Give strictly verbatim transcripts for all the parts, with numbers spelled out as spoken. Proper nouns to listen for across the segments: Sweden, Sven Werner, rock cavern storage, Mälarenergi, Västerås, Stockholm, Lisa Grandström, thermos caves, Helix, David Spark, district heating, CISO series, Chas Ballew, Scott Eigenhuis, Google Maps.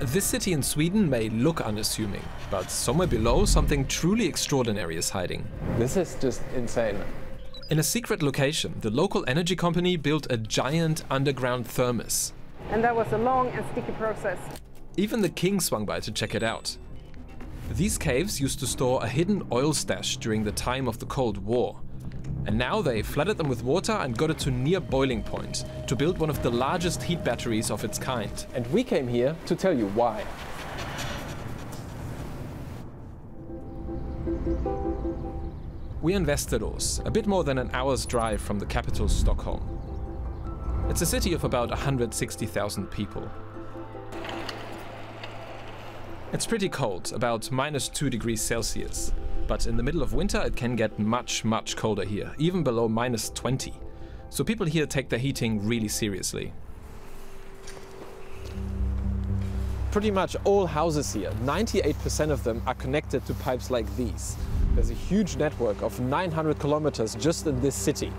This city in Sweden may look unassuming, but somewhere below something truly extraordinary is hiding. This is just insane. In a secret location, the local energy company built a giant underground thermos. And that was a long and sticky process. Even the king swung by to check it out. These caves used to store a hidden oil stash during the time of the Cold War. And now they flooded them with water and got it to near boiling point to build one of the largest heat batteries of its kind. And we came here to tell you why. We're in Västerås, a bit more than an hour's drive from the capital, Stockholm. It's a city of about one hundred sixty thousand people. It's pretty cold, about minus two degrees Celsius. But in the middle of winter it can get much, much colder here, even below minus twenty. So people here take their heating really seriously. Pretty much all houses here, ninety-eight percent of them are connected to pipes like these. There's a huge network of nine hundred kilometers just in this city.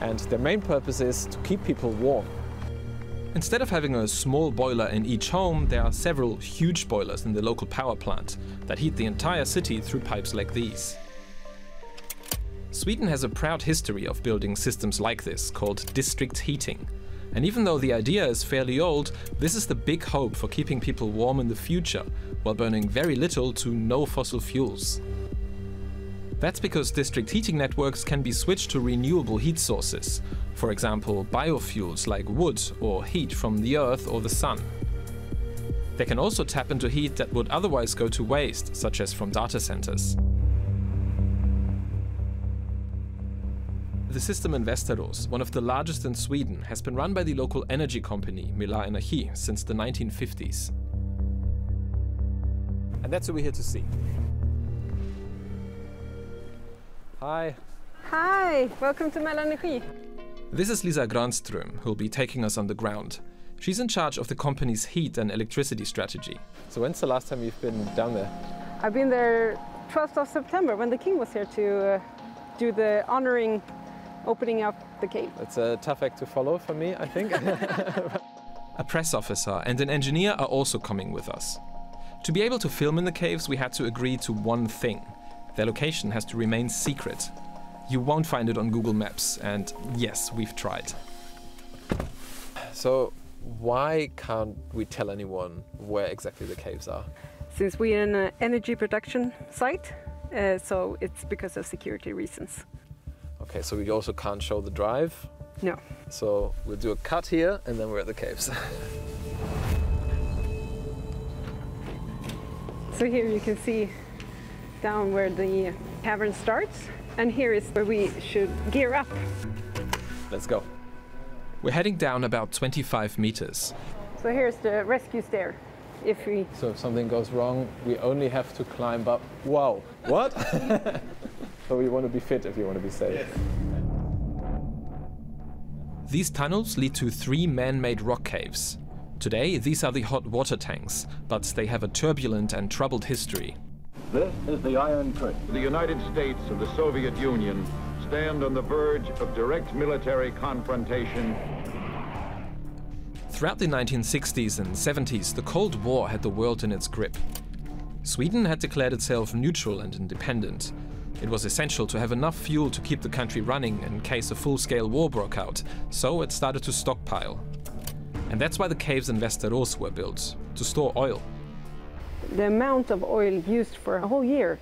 And their main purpose is to keep people warm. Instead of having a small boiler in each home, there are several huge boilers in the local power plant that heat the entire city through pipes like these. Sweden has a proud history of building systems like this, called district heating. And even though the idea is fairly old, this is the big hope for keeping people warm in the future, while burning very little to no fossil fuels. That's because district heating networks can be switched to renewable heat sources, for example biofuels like wood or heat from the earth or the sun. They can also tap into heat that would otherwise go to waste, such as from data centers. The system in Västerås, one of the largest in Sweden, has been run by the local energy company Mälarenergi since the nineteen fifties. And that's what we're here to see. Hi. Hi, welcome to Mälarenergi. This is Lisa Grandström, who'll be taking us on the ground. She's in charge of the company's heat and electricity strategy. So when's the last time you've been down there? I've been there twelfth of September, when the king was here to uh, do the honoring, opening up the cave. It's a tough act to follow for me, I think. A press officer and an engineer are also coming with us. To be able to film in the caves, we had to agree to one thing. Their location has to remain secret. You won't find it on Google Maps, and yes, we've tried. So why can't we tell anyone where exactly the caves are? Since we're an energy production site, uh, so it's because of security reasons. Okay, so we also can't show the drive? No. So we'll do a cut here, and then we're at the caves. So here you can see down where the cavern starts, and here is where we should gear up. Let's go. We're heading down about twenty-five meters. So here's the rescue stair. If we so if something goes wrong, we only have to climb up. Wow, what? So we want to be fit if you want to be safe. These tunnels lead to three man-made rock caves. Today these are the hot water tanks, but they have a turbulent and troubled history. This is the Iron Curtain. The United States and the Soviet Union stand on the verge of direct military confrontation. Throughout the nineteen sixties and seventies, the Cold War had the world in its grip. Sweden had declared itself neutral and independent. It was essential to have enough fuel to keep the country running in case a full-scale war broke out, so it started to stockpile. And that's why the caves in Västerås were built, to store oil. The amount of oil used for a whole year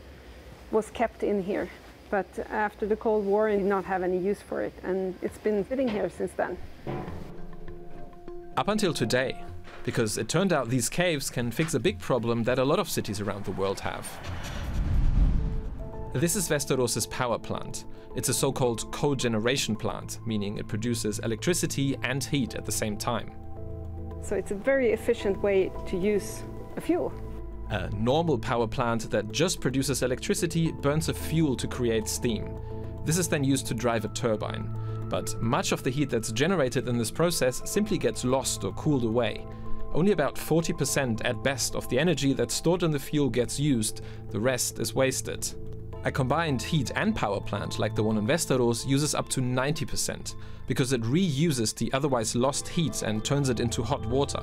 was kept in here, but after the Cold War it did not have any use for it, and it's been sitting here since then. Up until today, because it turned out these caves can fix a big problem that a lot of cities around the world have. This is Västerås's power plant. It's a so-called cogeneration plant, meaning it produces electricity and heat at the same time. So it's a very efficient way to use a fuel. A normal power plant that just produces electricity burns a fuel to create steam. This is then used to drive a turbine. But much of the heat that's generated in this process simply gets lost or cooled away. Only about forty percent at best of the energy that's stored in the fuel gets used, the rest is wasted. A combined heat and power plant like the one in Västerås uses up to ninety percent, because it reuses the otherwise lost heat and turns it into hot water.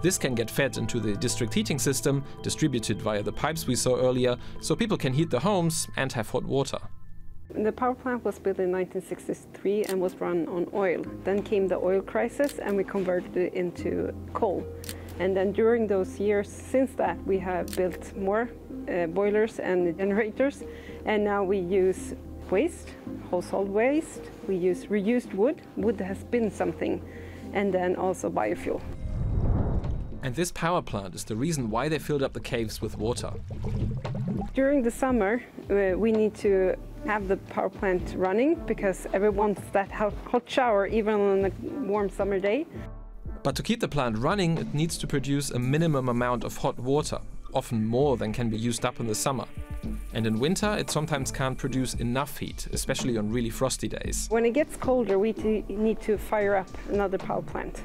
This can get fed into the district heating system, distributed via the pipes we saw earlier, so people can heat their homes and have hot water. The power plant was built in nineteen sixty-three and was run on oil. Then came the oil crisis and we converted it into coal. And then during those years since that, we have built more uh, boilers and generators. And now we use waste, household waste, we use reused wood, wood has been something, and then also biofuel. And this power plant is the reason why they filled up the caves with water. During the summer, uh, we need to have the power plant running because everyone wants that hot shower, even on a warm summer day. But to keep the plant running, it needs to produce a minimum amount of hot water, often more than can be used up in the summer. And in winter, it sometimes can't produce enough heat, especially on really frosty days. When it gets colder, we need to fire up another power plant.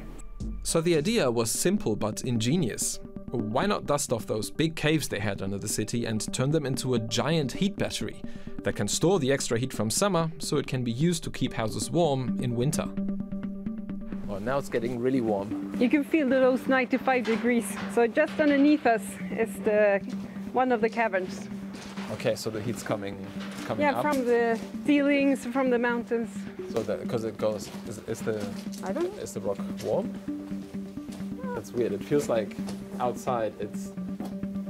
So the idea was simple but ingenious. Why not dust off those big caves they had under the city and turn them into a giant heat battery that can store the extra heat from summer so it can be used to keep houses warm in winter. Well, now it's getting really warm. You can feel those ninety-five degrees. So just underneath us is the one of the caverns. Okay, so the heat's coming, coming yeah, up? Yeah, from the ceilings, from the mountains. So that, because it goes, is, is the I don't know. Is the rock warm? That's weird. It feels like outside it's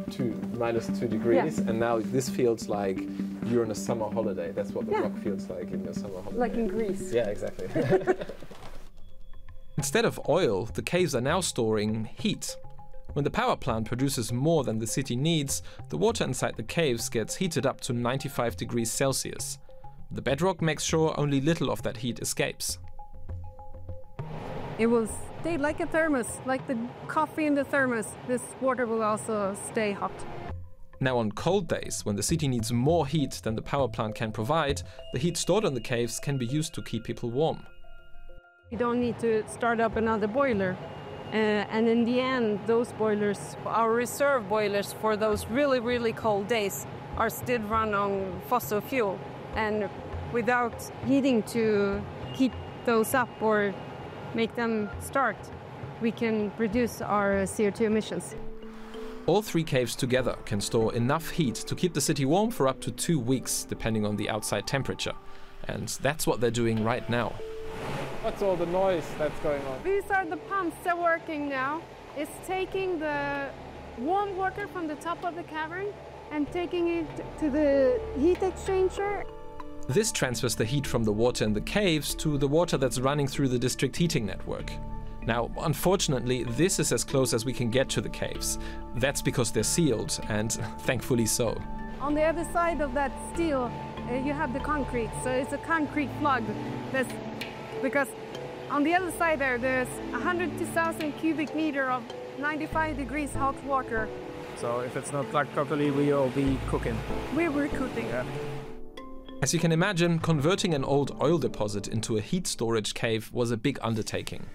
two, minus two degrees, yeah. And now this feels like you're on a summer holiday. That's what the yeah. rock feels like in your summer holiday. Like in Greece. Yeah, exactly. Instead of oil, the caves are now storing heat. When the power plant produces more than the city needs, the water inside the caves gets heated up to ninety-five degrees Celsius. The bedrock makes sure only little of that heat escapes. It will stay like a thermos, like the coffee in the thermos. This water will also stay hot. Now on cold days, when the city needs more heat than the power plant can provide, the heat stored in the caves can be used to keep people warm. You don't need to start up another boiler. Uh, and in the end, those boilers, our reserve boilers for those really, really cold days, are still run on fossil fuel. And without heating to heat those up or make them start, we can reduce our C O two emissions. All three caves together can store enough heat to keep the city warm for up to two weeks, depending on the outside temperature. And that's what they're doing right now. What's all the noise that's going on? These are the pumps that are working now. It's taking the warm water from the top of the cavern and taking it to the heat exchanger. This transfers the heat from the water in the caves to the water that's running through the district heating network. Now, unfortunately, this is as close as we can get to the caves. That's because they're sealed, and thankfully so. On the other side of that steel, uh, you have the concrete, so it's a concrete plug. That's because on the other side there, there's one hundred thousand cubic meter of ninety-five degrees hot water. So if it's not plugged properly, we'll be cooking. We were cooking. Yeah. As you can imagine, converting an old oil deposit into a heat storage cave was a big undertaking.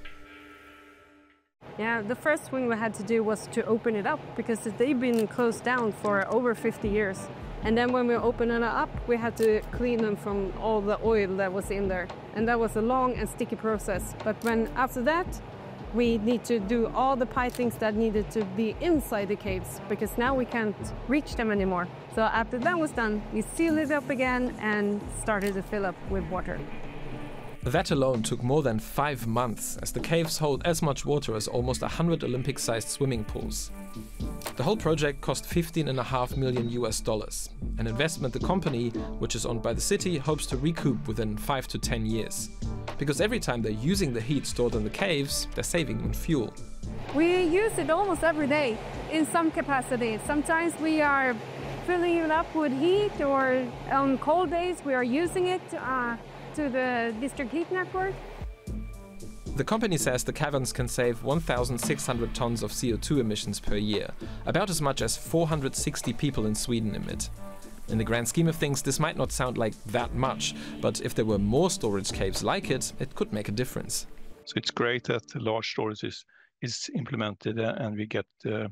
Yeah, the first thing we had to do was to open it up because they've been closed down for over fifty years. And then when we opened it up, we had to clean them from all the oil that was in there. And that was a long and sticky process. But when after that, we need to do all the pipings that needed to be inside the caves, because now we can't reach them anymore. So after that was done, we sealed it up again and started to fill up with water. That alone took more than five months, as the caves hold as much water as almost one hundred Olympic-sized swimming pools. The whole project cost fifteen and a half million U S dollars, an investment the company, which is owned by the city, hopes to recoup within five to ten years. Because every time they're using the heat stored in the caves, they're saving on fuel. We use it almost every day in some capacity. Sometimes we are filling it up with heat, or on cold days we are using it. Uh, to the district heat network. The company says the caverns can save one thousand six hundred tons of C O two emissions per year, about as much as four hundred sixty people in Sweden emit. In the grand scheme of things, this might not sound like that much, but if there were more storage caves like it, it could make a difference. So it's great that the large storage is, is implemented and we get uh,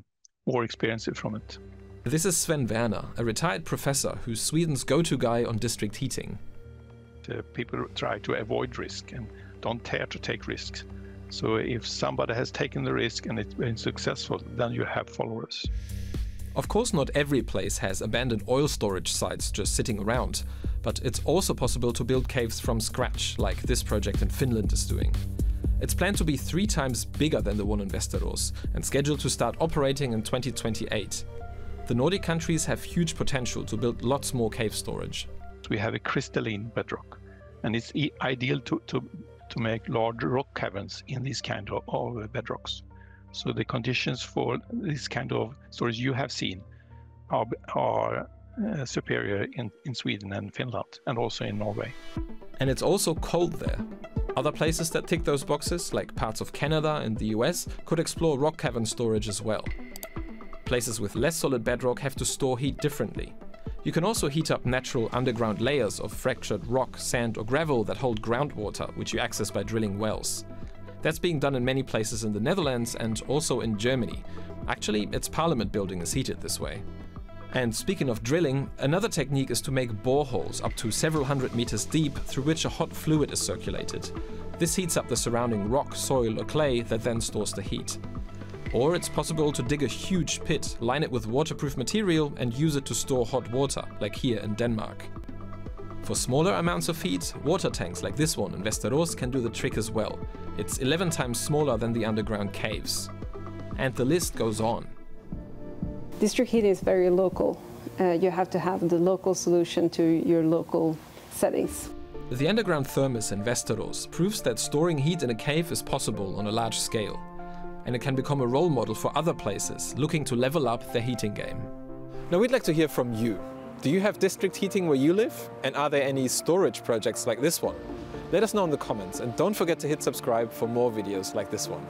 more experience from it. This is Sven Werner, a retired professor who's Sweden's go-to guy on district heating. Uh, people try to avoid risk and don't dare to take risks. So if somebody has taken the risk and it's been successful, then you have followers. Of course, not every place has abandoned oil storage sites just sitting around, but it's also possible to build caves from scratch, like this project in Finland is doing. It's planned to be three times bigger than the one in Västerås and scheduled to start operating in twenty twenty-eight. The Nordic countries have huge potential to build lots more cave storage. We have a crystalline bedrock, and it's ideal to, to, to make large rock caverns in these kind of, of bedrocks. So the conditions for this kind of storage you have seen are, are uh, superior in, in Sweden and Finland, and also in Norway. And it's also cold there. Other places that tick those boxes, like parts of Canada and the U S, could explore rock cavern storage as well. Places with less solid bedrock have to store heat differently. You can also heat up natural underground layers of fractured rock, sand or gravel that hold groundwater, which you access by drilling wells. That's being done in many places in the Netherlands and also in Germany. Actually, its parliament building is heated this way. And speaking of drilling, another technique is to make boreholes up to several hundred meters deep through which a hot fluid is circulated. This heats up the surrounding rock, soil or clay that then stores the heat. Or it's possible to dig a huge pit, line it with waterproof material and use it to store hot water, like here in Denmark. For smaller amounts of heat, water tanks like this one in Västerås can do the trick as well. It's eleven times smaller than the underground caves. And the list goes on. District heating is very local. Uh, you have to have the local solution to your local settings. The underground thermos in Västerås proves that storing heat in a cave is possible on a large scale. And it can become a role model for other places looking to level up their heating game. Now we'd like to hear from you. Do you have district heating where you live? And are there any storage projects like this one? Let us know in the comments and don't forget to hit subscribe for more videos like this one.